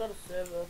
got a server.